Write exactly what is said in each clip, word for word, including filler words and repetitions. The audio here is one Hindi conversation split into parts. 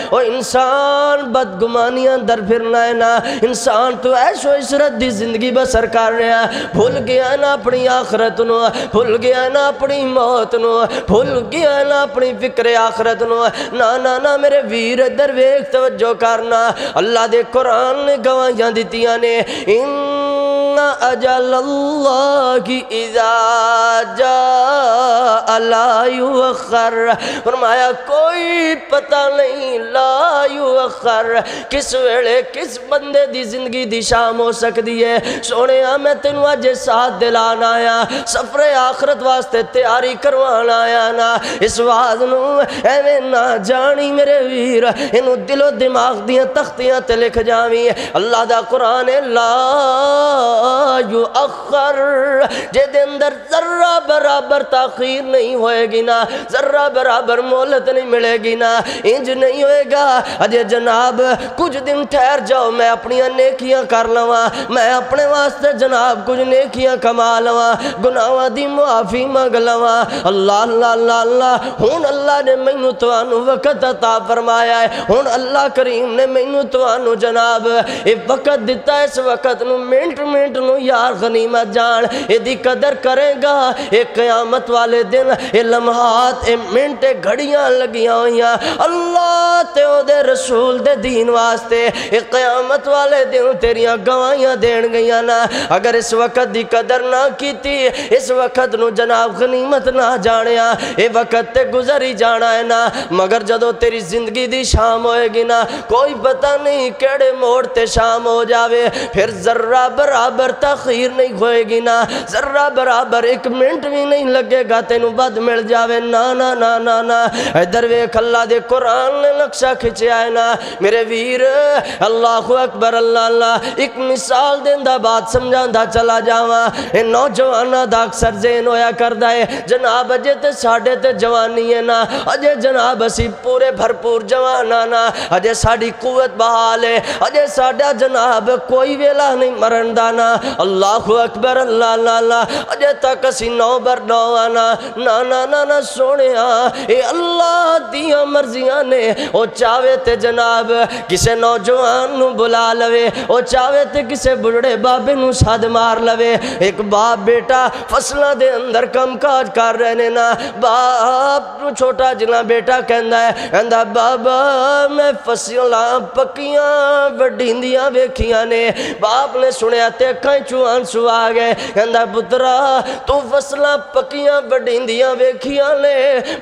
और इंसान बदगुमानियां दर फिरना है ना, इंसान तो ऐशो इशरत दी जिंदगी बसर कर रहा है, भुल गया ना अपनी आखरत नू, भुल गया ना अपनी मौत नू, भुल गया ना अपनी फिक्र आखरत नू। ना ना ना मेरे वीर इधर वेख, तवज्जो करना, अल्लाह दे कुरान ने गवाहियां दित्तियां ने, इन्ना अजलल्लाहि इज़ा जाअ ला युअख्खर, फरमाया कोई पता नहीं ला युअख्खर किस वेले किस बंदे दी जिंदगी दी शाम हो सकती है। सोने मैं तेनू अज साथ दिलाना आया, सफरे आखरत वास्ते तैयारी करवाना आया ना, इस वाज नू एवें ना जानी मेरे वीर, इनू दिलो दिमाग दियां तख्तियां ते लिख जावी। अल्लाह दा कुरान है ला युअख्खर, जिहदे अंदर जर्रा बराबर ताखीर नहीं होएगी ना, जर्रा बराबर मोहलत नहीं मिलेगी ना, इंज नहीं होएगा अजे जनाब कुछ दिन ठहर जाओ, मैं अपनी नेकियां कर लवा, मैं अपने वास्ते जनाब कुछ नेकियां कमा लवा, गुनाहां दी मुआफी मंग लवा। अल्लाह अल्लाह अल्लाह अल्लाह, हुण अल्लाह ने मैनू तुहानू वक्त अता फरमाया है, हुण अल्लाह करीम ने मैनू तुहानू जनाब ये वक्त दिता, इस वक्त नू मिनट मिनट नू यार गनीमत जान, इहदी कदर करेगा। ये कयामत वाले दिन ये लम्हात ये मिनट ये घड़ियां लगियां होइयां अल्लाह ते ओदे रसूल दे दीन वास्ते, इस कयामत वाले दिन तेरियां गवाहियां देण गईयां ना। अगर इस वक्त दी कदर ना कीती, इस वक्त नू जनाब गनीमत ना जानिया, ये वक्त ते गुजर ही जाना है ना, मगर जदों तेरी जिंदगी दी शाम होएगी ना, कोई पता नहीं किहड़े मोड़ ते शाम हो जावे, फिर जर्रा बराबर ताखीर नहीं होएगी ना, जर्रा बराबर एक मिनट भी नहीं लगेगा तैनूं बद मिल जावे। ना ना ना ना ना, इधर वेख अल्लाह दे कुरान ने नक्शा खिंचया है ना मेरे वीर। अल्लाहु अकबर अल्लाह अल्लाह, एक मिसाल देंदा बात समझांदा चला जावां। ए नौजवानां दा अक्सर ज़हन होया करदा है जनाब अजे ते साडे ते जवानी है ना, अजे जनाब असी पूरे भरपूर जवान आ ना, अजे साडी कुवत बहाल है, अजे साडा जनाब कोई वेला नहीं मरण दा ना। अल्लाहु अकबर अल्लाह अल्लाह अल्लाह, अजे तक असी नौ बर नौ आ ना। ना ना ना ना सोहणिया, ए अल्लाह दियां मर्जियां ने, ओ चावे ते जनाब किसे नौजवान नू बुला लवे, ओ चावे ते किसे बुढ़े बाबे नू साद मार लवे। एक बाप बेटा फसलां दे अंदर कम काज कर रहे ने ना, बाप नू छोटा जिना बेटा कहंदा है, कहंदा बाबा मैं फसलां पक्कियां वढींदियां वेखियां ने। बाप ने सुनिया ते अखां चों आंसू आ गए, कहंदा पुत्रा तू फसलां पक्कियां वढींदियां वेखियां ने,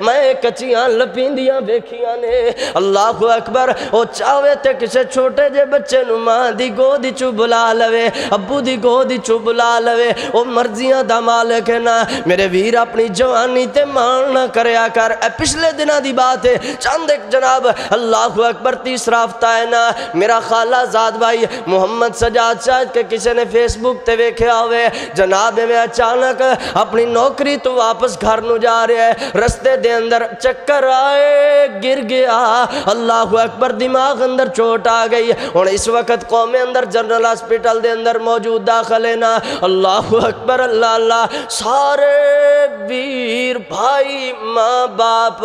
मैं कच्चियां लपींदियां वेखियां ने। अल्लाहु अकबर, ओ चावे ते किसे छोटे जे बच्चे नू मां दी गोद चू बुला लवे, अब्बू दी गोद चू बुला लवे, ओ मर्जियां दा मालिक है ना मेरे वीर। अपनी जवानी ते मान ना करया कर। ए पिछले दिनां दी बात है, चंद एक जनाब अल्लाहु अकबर तीसरा हफ्ता है ना, मेरा खाला जाद भाई मोहम्मद सजाद साहब के किसी ने फेसबुक ते वेख्या होवे जनाब, मैं अचानक अपनी नौकरी तो वापस घर नू जा रहा है, रस्ते दे अंदर चक्कर आए गिर गया। अल्लाहु अकबर, दिमाग अंदर चोट आ गई। हुण इस वक्त कौमे अंदर जनरल हॉस्पिटल दे अंदर मौजूद दाखिल है ना। अल्लाहु अकबर अल्लाह अल्लाह, सारे वीर भाई माँ बाप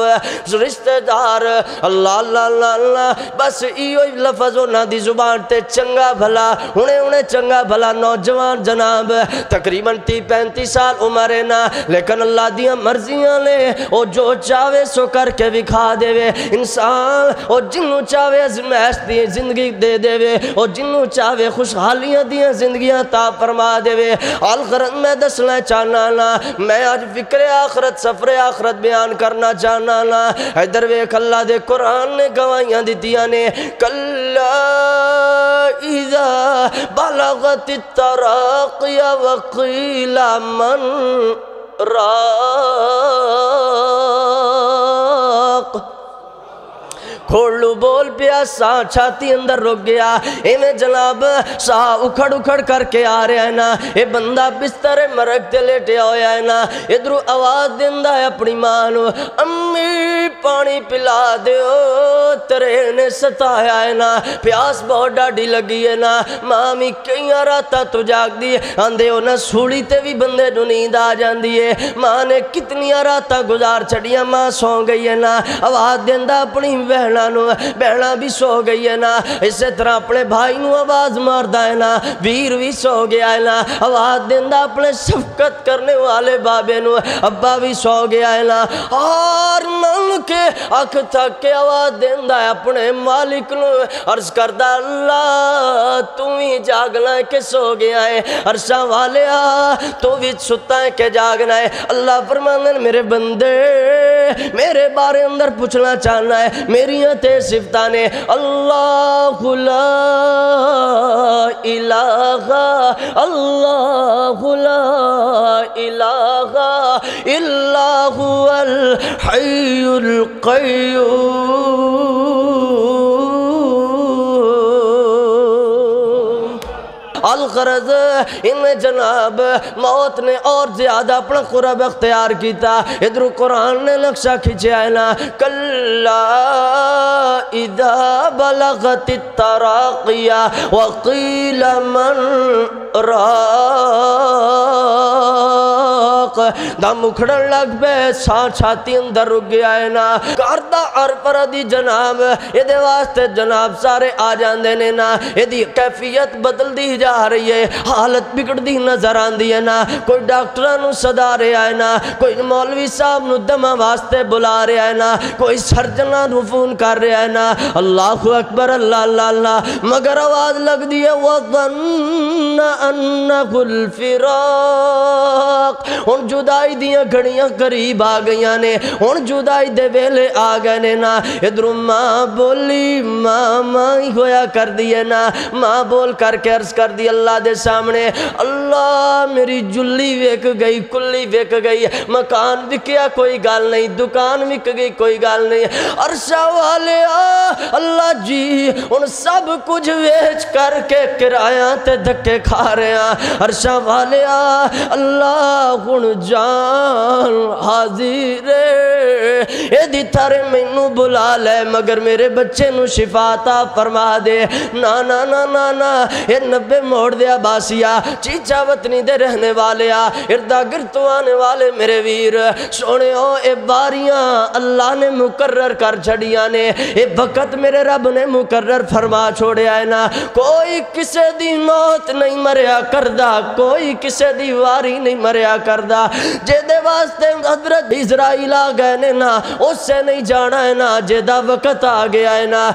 रिश्तेदार अल्लाह अल्लाह अल्लाह अल्लाह, बस इहो लफज उन्हां दी जुबान ते चंगा भला हुणे हुणे चंगा भला नौजवान जनाब तकरीबन ती पैंती साल उम्र है ना, लेकिन अल्लाह दियां मर्जियां ने, ओ जो चावे सो करके विखा देवे इंसान, और जिन्नू चावे अजमैश दी जिंदगी दे देवे, और जिन्नू चावे खुशहालियां दी जिंदगियां ता फरमा देवे। आखरत मैं दसना चाहना ना, मैं अज फिक्र आखरत सफरे आखरत बयान करना चाहना ना। इधर वेख अल्लाह दे कुरान ने गवाहियां दित्तियां ने, कल्ला इज़ा बलगति तराकिया वकीला मन राक, खोलू बोल पिया, साह छाती अंदर रुक गया, इन्हें जनाब साह उखड़ उखड़ करके आ रहा है ना। ये बंदा बिस्तरे मरक ते लेटिया होया है ना, इधरों आवाज दिंदा है अपनी मां नू, अम्मी पानी पिला दियो, तेरे ने सताया है ना, प्यास बहुत डाडी लगी है ना। मां भी कई रात तो जागदी आंदे हो ना, सूली ते भी बंदे नू नींद आ जांदी है। मां ने कितनियां रात गुजार छड़ियां, मां सौ गई है ना, आवाज दिंदा अपनी बहन भैना भी सो गई है ना, इसे तरह अपने भाई को आवाज़ मारदा है ना, वीर भी सो गया है ना, आवाज़ देंदा अपने शफकत करने वाले बाबे को, अब्बा भी सो गया है ना, और मन के अख थक के आवाज़ देंदा है अपने मालिक को, अर्ज करदा अल्लाह तू ही जागना है कि सो गया है, अरसा वाले तू भी सुता है कि जागना है। अल्लाह फरमांदे मेरे बंदे मेरे बारे अंदर पूछना चाहना है मेरी ते सिफता ने, अल्लाहु ला इलाहा अल्लाहु ला इलाहा इल्ला हुवल हय्युल क़य्यूम। अलगरज इनमें जनाब मौत ने और ज़्यादा अपना कुरब अख्तियार किया, इधर कुरान ने नक्शा खींचा है ना, कल्ला इदा बलगति तराकिया वकील मन राक, दम उखड़न लग पे, सांस छाती अंदर रुक गया है ना, करदा अर परदी जनाब ये वास्ते जनाब सारे आ जाते ने ना, यदि कैफियत बदलती जा आ रही है, हालत बिगड़ती नजर आती है ना, कोई डॉक्टर सदा रहा है ना, कोई मौलवी साहब नू दमा वास्ते बुला रहा है ना, कोई सर्जना नू फोन कर रहा है ना, अल्लाह अकबर अल्लाह अल्लाह अल्लाह, मगर आवाज लगती है वज़न्न अन्नहुल फिराक, हुण जुदाई दियां घड़ियां करीब आ गई ने, हुण जुदाई दे वेले आ गए ने ना, इधरों माँ बोली माँ माँ ही होया कर दी है ना, माँ बोल करके अर्ज कर दी अल्लाह दे सामने, अल्लाह मेरी जुल्ली विक गई, कुल्ली विक गई, मकान बिकया कोई गल नहीं, दुकान बिक गई कोई गल नहीं, अरशा वाले अल्लाह जी उन सब कुछ बेच करके किराया ते धक्के खा रहे हैं, अरशा वाले अल्लाह हुण जान हाजिर ए थारे मैनू बुला ले, मगर मेरे बच्चे नू शिफाता फरमा दे, ना ना ना ना ना ये नब्बे मोड़ दिया बासिया, चीचा वतनी दे रहने वाले इर्दा गिर्द तो आने वाले मेरे वीर सोने ओ, ए बारियां अल्लाह ने मुकर्रर कर छड़िया ने, ए वक़्त मेरे रब ने मुकर्रर फरमा छोड़िया है ना, कोई किसी दी मौत नहीं मरिया करदा, कोई किसी दी वारी नहीं मरिया करदा, जेदे वास्ते हजरत इजराइल आ गए ने ना उससे नहीं जाना है ना, जेदा वक़्त आ गया है ना।